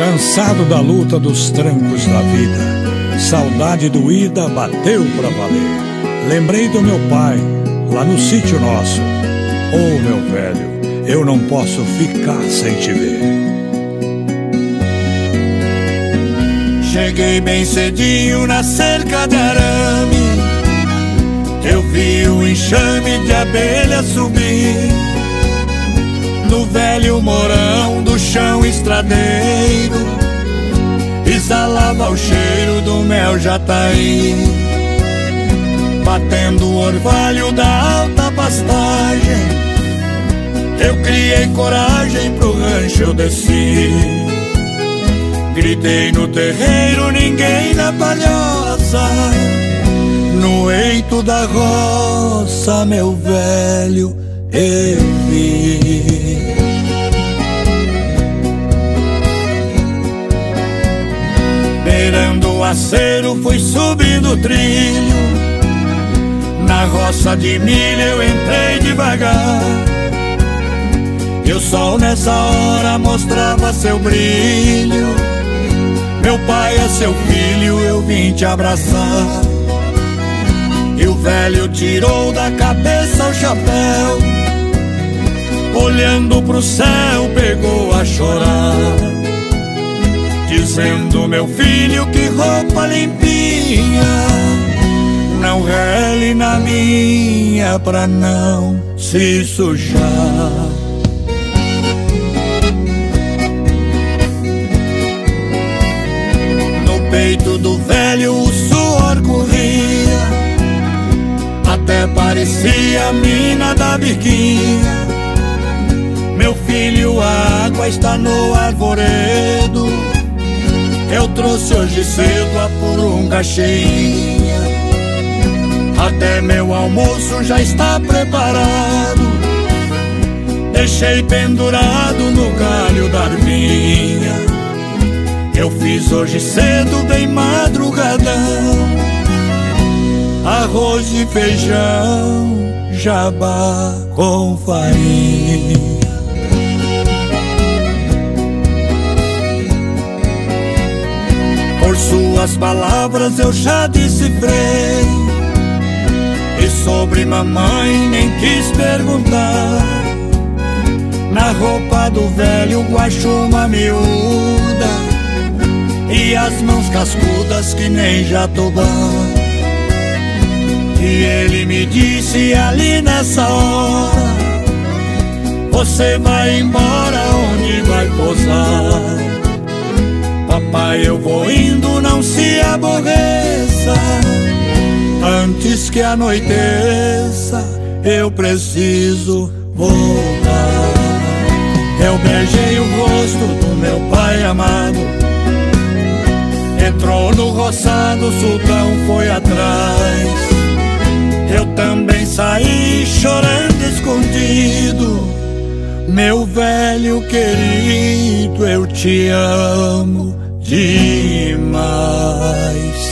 Cansado da luta dos trancos da vida, saudade doída bateu pra valer. Lembrei do meu pai, lá no sítio nosso. Oh, meu velho, eu não posso ficar sem te ver. Cheguei bem cedinho na cerca de arame, eu vi o enxame de abelha subir. No velho morão do chão estradeiro exalava o cheiro do mel jataí, batendo o orvalho da alta pastagem. Eu criei coragem, pro rancho eu desci. Gritei no terreiro, ninguém na palhoça, no eito da roça, meu velho, eu vi. Beirando o aceiro fui subindo o trilho, na roça de milho eu entrei devagar, e o sol nessa hora mostrava seu brilho. Meu pai é seu filho, eu vim te abraçar. E o velho tirou da cabeça o chapéu, olhando pro céu pegou a chorar, dizendo: meu filho, que roupa limpinha, não rele na minha pra não se sujar. No peito do velho o suor corria, até parecia a mina da biquinha. Meu filho, a água está no arvoredo, eu trouxe hoje cedo a purunga cheinha. Até meu almoço já está preparado, deixei pendurado no galho da arminha. Eu fiz hoje cedo, bem madrugadão, arroz e feijão, jabá com farinha. Por suas palavras eu já decifrei, e sobre mamãe nem quis perguntar. Na roupa do velho guaxuma miúda, e as mãos cascudas que nem jatobá. E ele me disse ali nessa hora: você vai embora, onde vai pousar? Papai, eu vou indo, não se aborreça, antes que anoiteça eu preciso voltar. Eu beijei o rosto do meu pai amado, entrou no roçado, o sultão foi atrás. Eu também saí chorando escondido, meu velho querido, eu te amo demais.